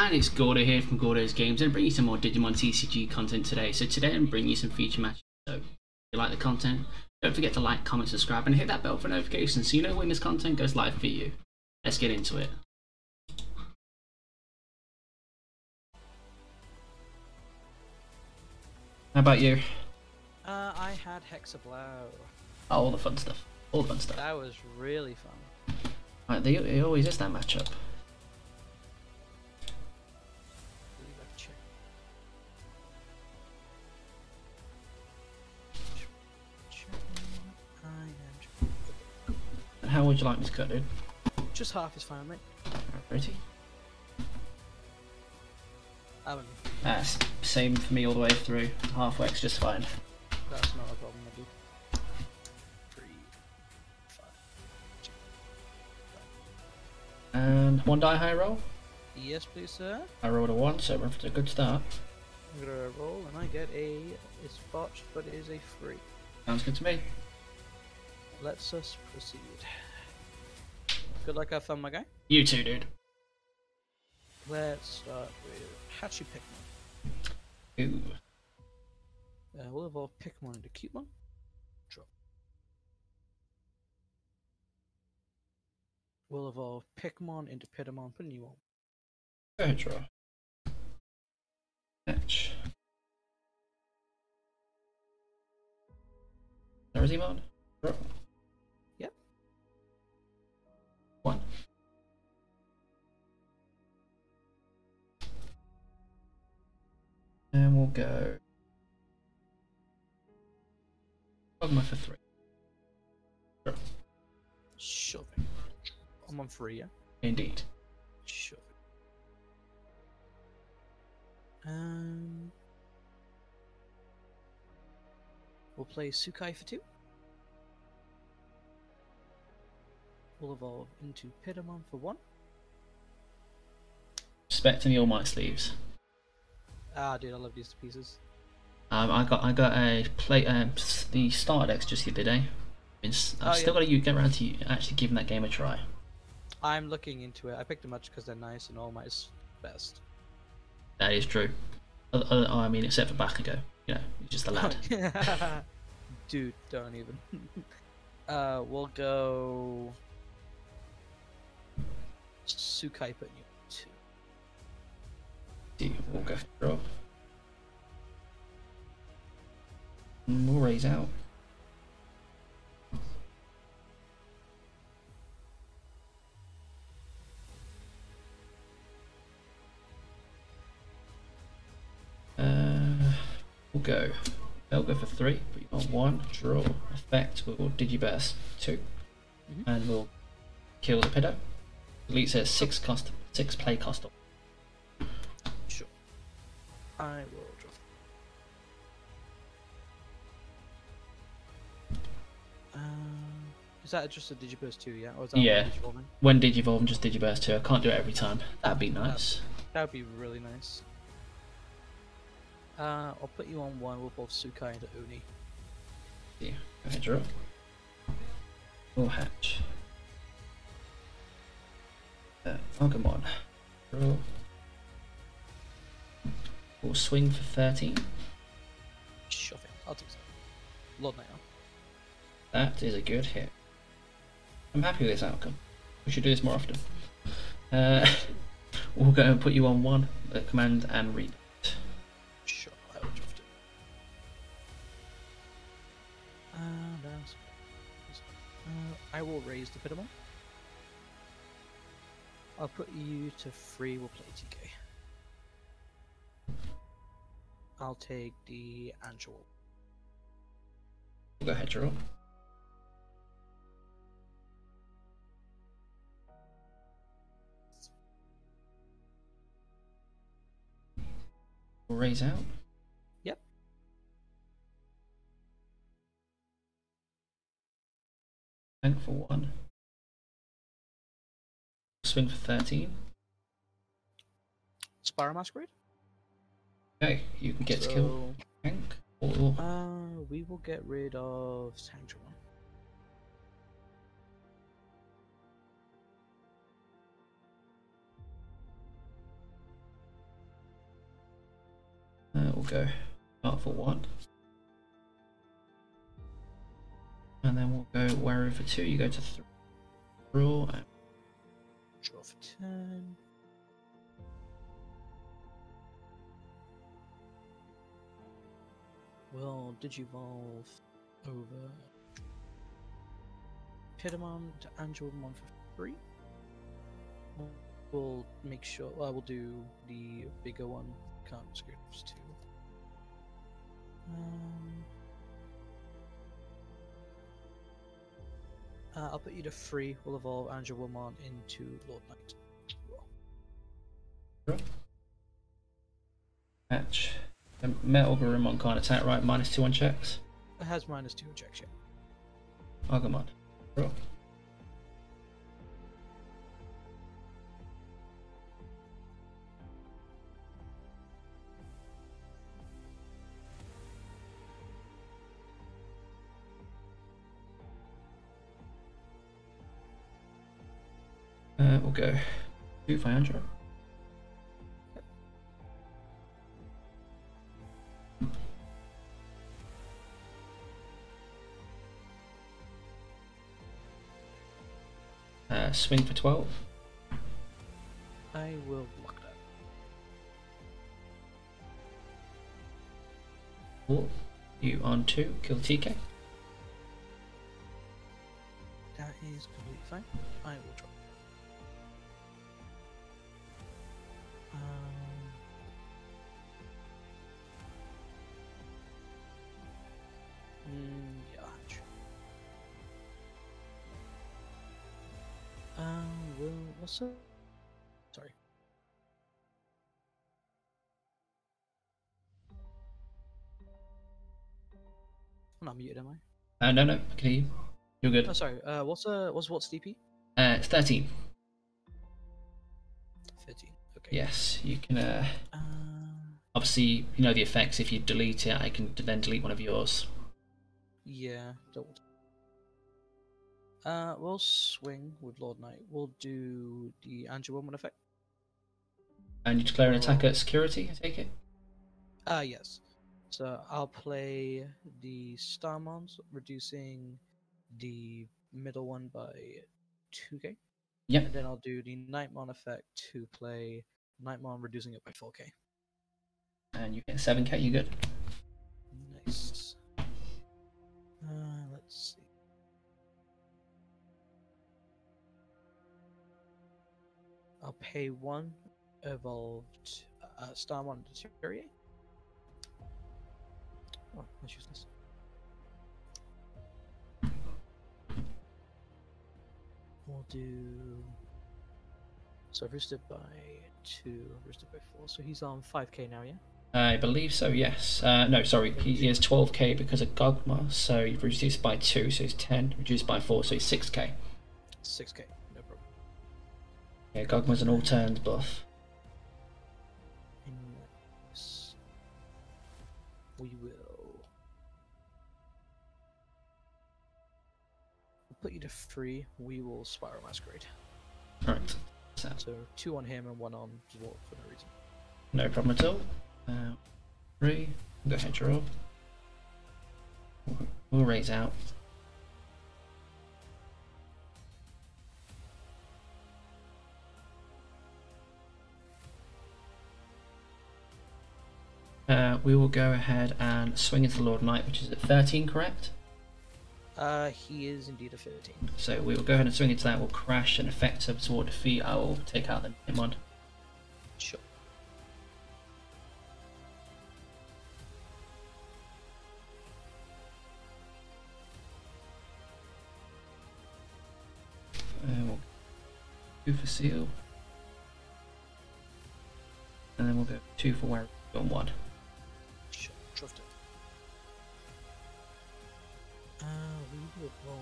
And it's Gordo here from Gordo's Games, and bring you some more Digimon TCG content today. So today I'm bringing you some feature matches. So if you like the content, don't forget to like, comment, subscribe, and hit that bell for notifications so you know when this content goes live for you. Let's get into it. How about you? I had Hexablow. Oh, all the fun stuff. All the fun stuff. That was really fun. Right, they always is that matchup. How would you like me to cut, dude? Just half is fine, mate. Pretty. Same for me all the way through. Half works just fine. That's not a problem, I do. 3, 5, 2, 5. And one die high roll? Yes, please, sir. I rolled a 1, so we're off to a good start. I'm gonna roll and I get a. It's botched, but it is a 3. Sounds good to me. Let's us proceed. Good luck, have fun, my guy. You too, dude. Let's start with Hachi Pikmon. Ooh. We'll evolve Pikmon into Cutemon. Drop. We'll evolve Pikmon into Pitamon. Put a new one. Go ahead, draw. Match. Theremon. Drop. Yep. 1. And we'll go Pogma for 3. Sure. Sure. I'm on 3, yeah? Indeed. Sure. We'll play Sukai for 2. We'll evolve into Pidamon for 1. Respecting the All Might sleeves. Ah, dude, I love these pieces. I got a play. The starter decks just the other day. I've still got to get around to actually giving that game a try. I'm looking into it. I picked them up because they're nice and All Might is best. That is true. I mean, except for Bakugo. You know, he's just a lad. Dude, don't even. We'll go Sukaiper. 2. We'll go for drop. We'll raise out. We'll go. They'll go for 3, but you want 1, draw, effect, we'll DigiBurst 2. And we'll kill the Piddo. Deletes a 6 play cost. I will draw. Is that just a DigiBurst 2, yeah? Or is that Digivolving? When Digivolving, just DigiBurst 2. I can't do it every time. That'd be nice. That'd be really nice. I'll put you on 1. We'll both Sukai into Uni. Yeah, I can draw. We'll hatch. Agumon. Draw. We'll swing for 13. Shove it. I'll do so. Lordknightmon. That is a good hit. I'm happy with this outcome. We should do this more often. We'll go and put you on 1. Command and read. Sure, I will draft it. I will raise the Pitamon. I'll put you to 3. We'll play TK. I'll take the Angewomon. Go ahead, draw. We'll raise out. Yep. Tank for 1. Swing for 13. Spiral Masquerade. Okay, you can get to kill Tank, or... we will get rid of Sanctuary. go start for one. And then we'll go wherever for two, you go to three. Draw and draw for 10. We'll digivolve over Pitamon to Angewomon for 3. We'll make sure, well, I will do the bigger one, can't screw those two. I'll put you to 3, we'll evolve Angewomon into Lord Knight. Sure. Match. The Metal Garurumon can't attack, right? Minus 2 on checks? It has minus 2 on checks, yeah. Agumon. Sure. We'll go 2 500. Swing for 12. I will block that. 4. You on 2. Kill TK. That is completely fine. I will drop. So, sorry. I'm not muted, am I? No, I can hear you. You're good. Oh, sorry. What's DP? It's 13. 13. Okay. Yes, you can. Obviously, you know the effects. If you delete it, I can then delete one of yours. Yeah. Don't. We'll swing with Lord Knight. We'll do the Angewomon effect. And you declare an attack at security, I take it? Yes. So I'll play the Starmons, reducing the middle one by 2k. Yep. And then I'll do the Knightmon effect to play Knightmon, reducing it by 4k. And you get 7k, you good. Nice. Let's see. I'll pay 1, evolved Starmon to Deteriorate. Oh, let's use this. We'll do. So I've roosted by 2, I've roosted by 4, so he's on 5k now, yeah? I believe so, yes. No, sorry, he is 12k because of Gogma, so you've reduced by 2, so he's 10, reduced by 4, so he's 6k. 6k. Yeah, Gogma's an all-turns buff. We will put you to 3. We will Spiral Masquerade. Alright. So 2 on him and 1 on Dwarf for no reason. No problem at all. 3. Go ahead, draw. We'll raise out. We will go ahead and swing into Lord Knight, which is at 13, correct? He is indeed a 13. So we will go ahead and swing into that. We'll crash and effect him toward defeat. I will take out the Digimon. Sure. We'll go 2 for seal. And then we'll go 2 for where we've gone 1. We will roll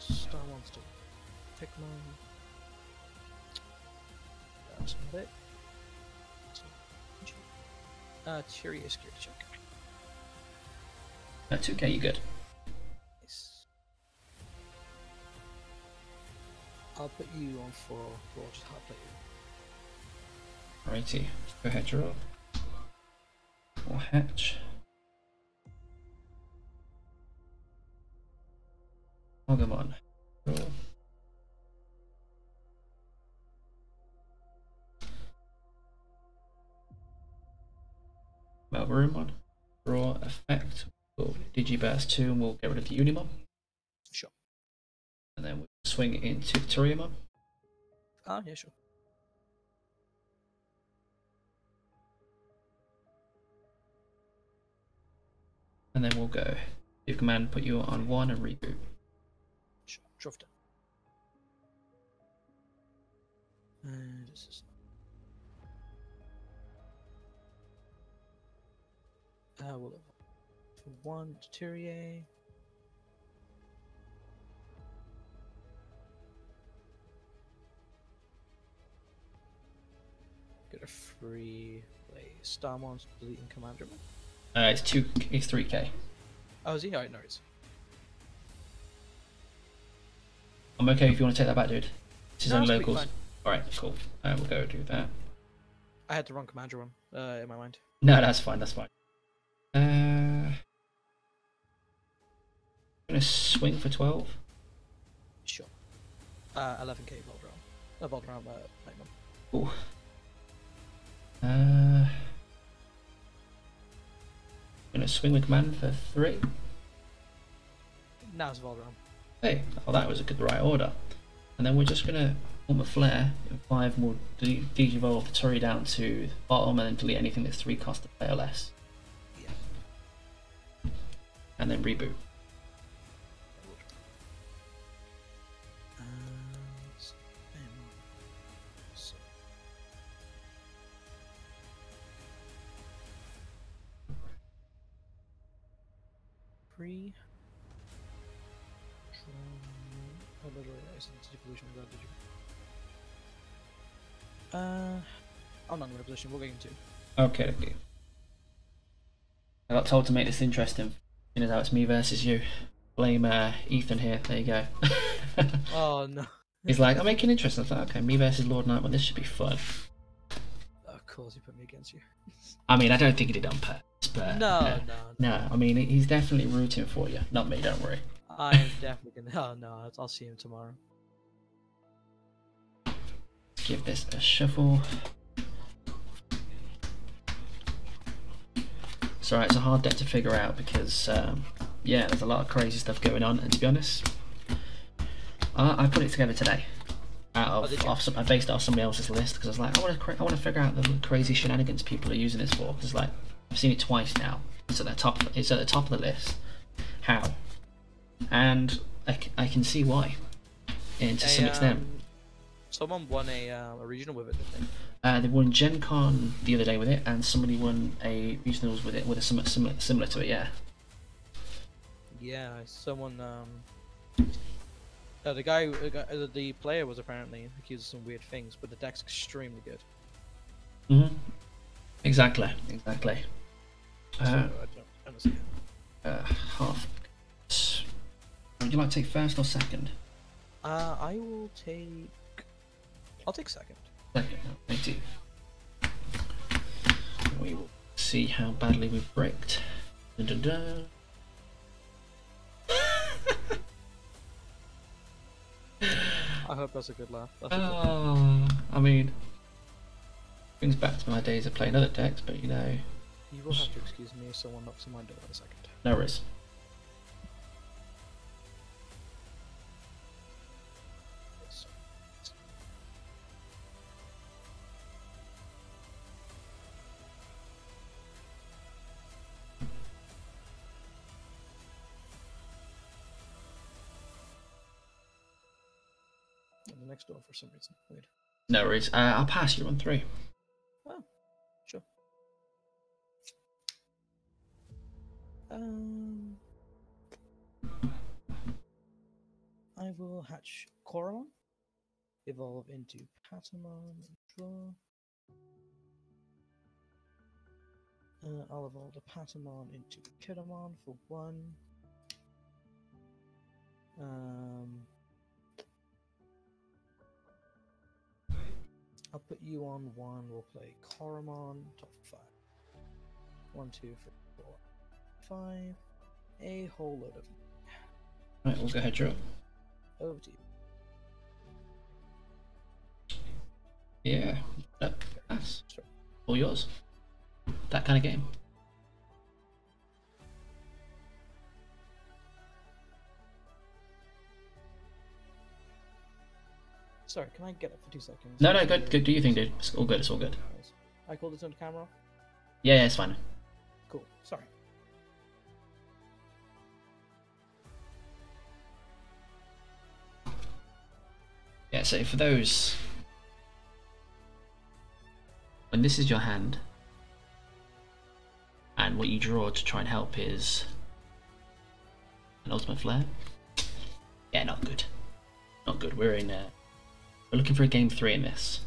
Star Monster Pikmon. That's not it. Tiriamon security check. That's okay, you good. Nice. I'll put you on for Roger's hard play. Righty, go ahead, you're up. We'll hatch. Agumon. Cool. Malvarumon. Raw effect. We'll DigiBurst 2 and we'll get rid of the Unimon. Sure. And then we'll swing into Tiriamon. Ah, yeah, sure. And then we'll go. Give command, put you on 1 and reboot. Sure, dropped it. This is... we'll go from 1 to Tyrier. Get a free play. Starmon's deleting commander. It's 3k. Oh, is he? Alright, no worries. I'm okay if you want to take that back, dude. This is on locals. Alright, cool. We'll go do that. I had the wrong commander one in my mind. No, that's fine, that's fine. I'm gonna swing for 12. Sure. 11k Voldram. Voldram, Knightmon. Cool. I'm gonna swing with command for 3. Now's Voldram. Hey, oh, that was a good right order. And then we're just gonna form a flare in 5 and we'll digivol the Turi down to the bottom and then delete anything that's 3 cost or less. Yeah. And then reboot. I'm not in a position, we'll get into. Okay, okay. I got told to make this interesting. You know how it's me versus you. Blame Ethan here, there you go. Oh no. He's like, I'm making it interesting. I thought, okay, me versus Lordknightmon, this should be fun. Of course he put me against you. I mean, I don't think he did on purpose, but... No, I mean, he's definitely rooting for you. Not me, don't worry. I am definitely gonna... Oh no, I'll see him tomorrow. Give this a shuffle. It's alright, it's a hard deck to figure out because, yeah, there's a lot of crazy stuff going on. And to be honest, I put it together today. I based it off somebody else's list because I was like, I want to figure out the crazy shenanigans people are using this for. Because like, I've seen it twice now. It's at the top of the list. How? And I can see why. And to some extent. Someone won a regional with it, I think. They won Gen Con the other day with it, and somebody won a regionals with it, with a similar to it, yeah. Yeah, someone. The player was apparently accused of some weird things, but the deck's extremely good. Mm-hmm. Exactly, exactly. I don't understand. Half. Would you like to take first or second? I will take. I'll take second. Second, thank you. We will see how badly we've bricked. Dun, dun, dun. I hope that's a good laugh. I mean, brings back to my days of playing other decks, but you know. You will have to excuse me if someone knocks on my door in a second. No worries. Next door for some reason. Weird. No worries. I'll pass you on 3. Oh, sure. I will hatch Coromon, evolve into Patamon, and draw. I'll evolve the Patamon into Kidamon for 1. I'll put you on 1, we'll play Coromon, top 5. One, two, three, four, five. A whole load of them. Alright, we'll go ahead, draw. Over to you. Yeah, that's all yours. That kind of game. Sorry, can I get up for 2 seconds? No, no, go do your thing, dude. It's all good, it's all good. I called this on camera off? Yeah, it's fine. Cool, sorry. Yeah, so for those... When this is your hand, and what you draw to try and help is... an Ultimate Flare. Yeah, not good. Not good, we're in there. We're looking for a game 3 in this.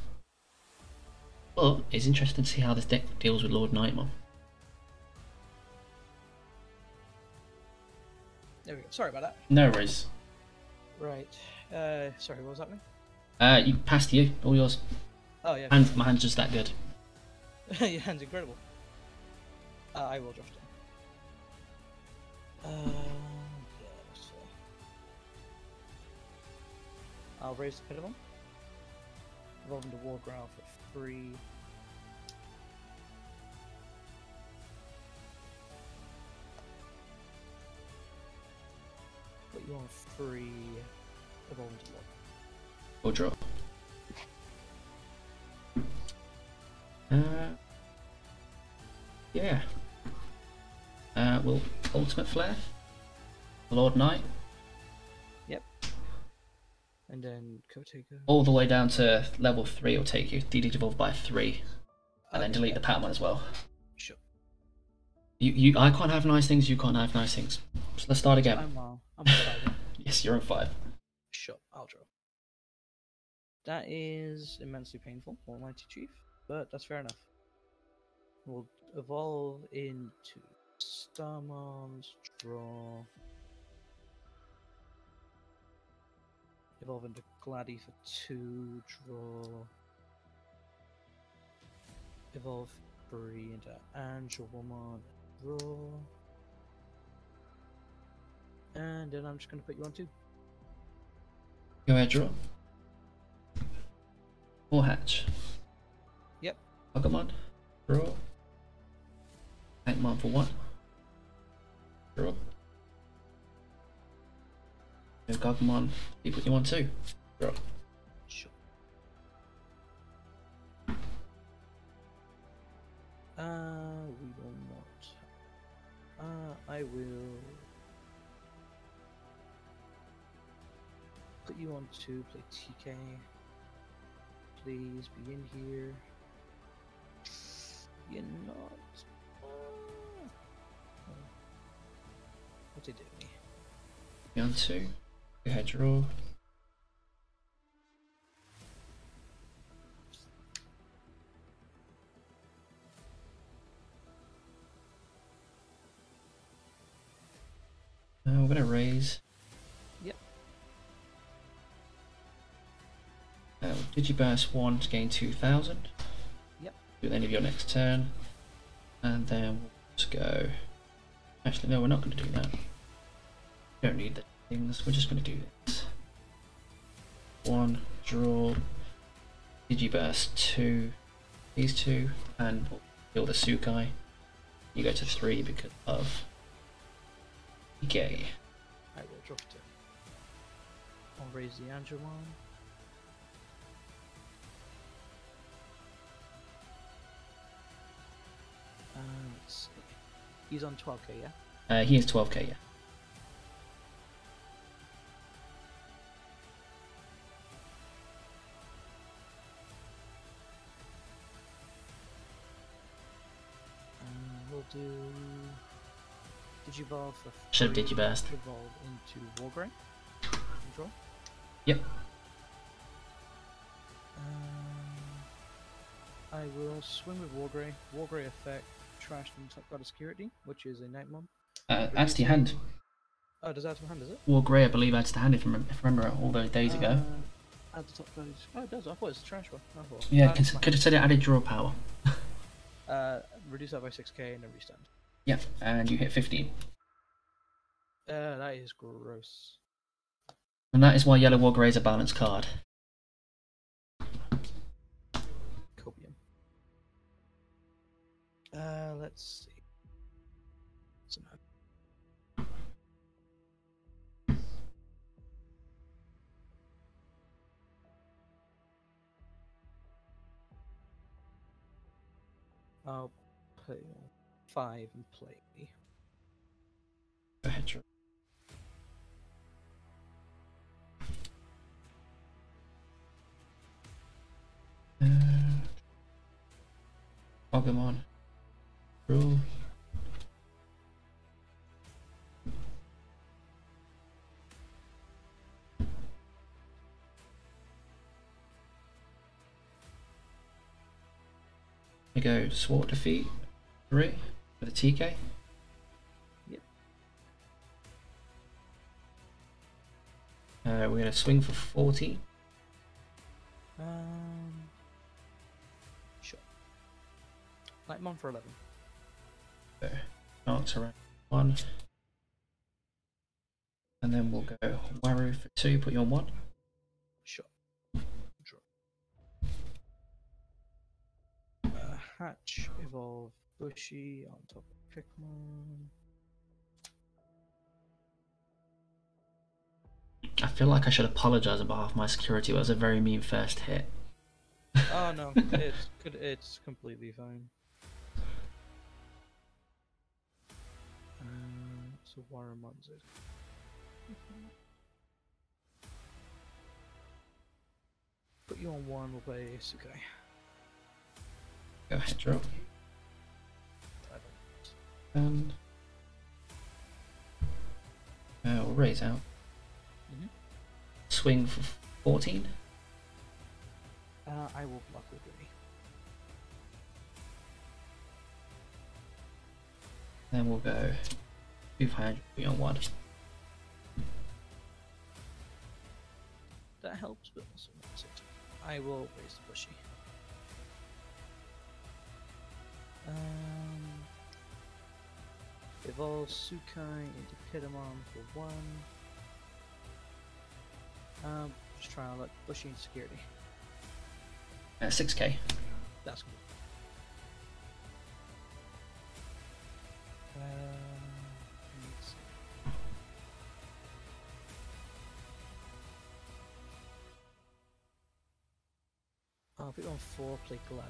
But it's interesting to see how this deck deals with Lordknightmon. There we go. Sorry about that. No worries. Right. Sorry, what was happening? You passed to you. All yours. Oh, yeah. And my hand's just that good. Your hand's incredible. I will draft it. Yeah, let's see. I'll raise the Pitamon. Roll into War Graph for 3. Put you on 3. Roll into 1. Or draw. Yeah. We'll Ultimate Flare. Lord Knight. And then go take a... All the way down to level 3 will take you. DD devolve by 3. And then delete the Patamon as well. Sure. I can't have nice things, you can't have nice things. So let's start again. I'm 5. Yes, you're on 5. Sure, I'll draw. That is immensely painful, Almighty Chief, but that's fair enough. We'll evolve into Starmon, draw... Evolve into Glady for 2, draw. Evolve 3 into Angewomon, draw. And then I'm just going to put you on 2. Go ahead, draw. Or hatch. Yep. Agumon, draw. Pankmon for 1. Draw. Gogma, keep what you want to. Draw. Sure. We will not. I will put you on 2, play TK. Please be in here. You're not. What did it mean? Be on 2. Go ahead, draw. Now we're gonna raise. Yep. DigiBurst 1 to gain 2,000. Yep. Do the end of your next turn, and then we'll just go. Actually, no, we're not gonna do that. We don't need that. Things. We're just going to do this. 1, draw, DigiBurst 2, these 2, and we'll kill the Sukai. You go to 3 because of TK. I will drop 2. I'll raise the Angewomon. Let's see. He's on 12k, yeah? He is 12k, yeah. Digivolve for 3. Should have DigiBurst. Evolve into War Graph. Draw. Yep. I will swing with War Graph. War Graph effect trashed and got obscurity, which is a Knightmon. Adds to your hand. Oh, does that add to my hand, does it? War Graph, I believe, adds to hand if I remember all those days ago. Add the top close. Oh, it does. I thought it was a trash one. Yeah, could have said it added draw power. reduce that by 6k and a restun. Yeah, and you hit 15. That is gross. And that is why Yellow War Grey is a balanced card. Copium. Let's see. I'll put 5 and play. Go ahead, sure. Pogma. Roll. We go Swart Defeat 3 for the TK. Yep. We're going to swing for 14. Sure. Knightmon for 11. So, Darks around 1. And then we'll go Waru for 2, put you on 1. Hatch, evolve Bushy on top of Pikmon. I feel like I should apologise on behalf of my security. It was a very mean first hit. Oh no, it's completely fine. So Waramon's it. Put you on 1, we'll play Sukai. Go ahead, drop. And we'll raise out. Mm-hmm. Swing for 14. I will block with Glady. Then we'll go 200 beyond 1. That helps, but also makes it. I will raise the Bushy. Evolve Sukai into Kidamon for 1. Just try and let Bushy in security. 6k. That's good. Let's see. I'll put on 4, play Glady,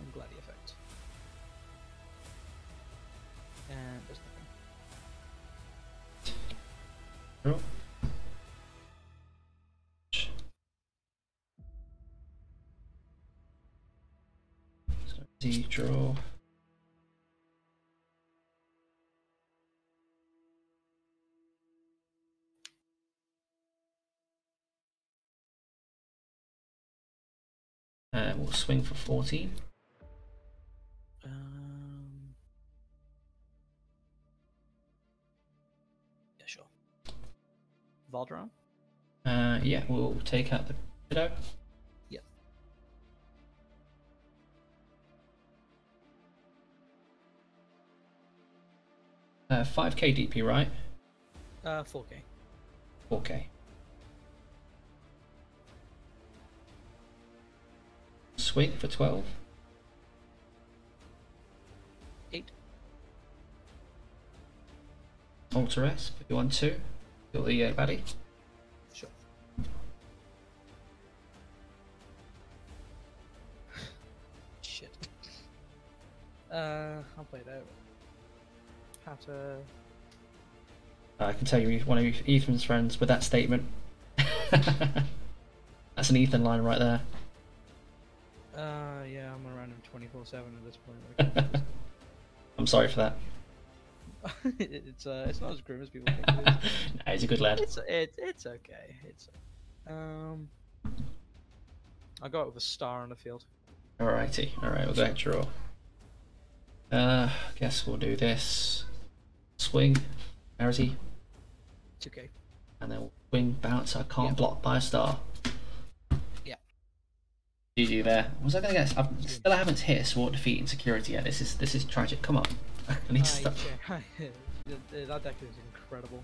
and Glady effect. And there's nothing. So D draw. And we'll swing for 14. Voldram? Yeah, we'll take out the Widow. Yep. Yeah. 5k DP, right? 4k. 4k. Swing for 12. 8. Alter S, put you on 2. Kill the baddie. Sure. Shit. I'll play that. Patter. I can tell you one of Ethan's friends with that statement. That's an Ethan line right there. Yeah, I'm around him 24/7 at this point. I'm sorry for that. It's not as grim as people think it is. No, he's a good lad. It's okay. It's I got it with a star on the field. Alrighty, alright, we'll go ahead and draw. I guess we'll do this. Swing, parity. It's okay. And then we'll swing bounce. I can't block by a star. Yeah. GG there. Was I gonna get? I haven't hit a Swart Defeat in security yet. This is tragic. Come on, I need to stop. That deck is incredible.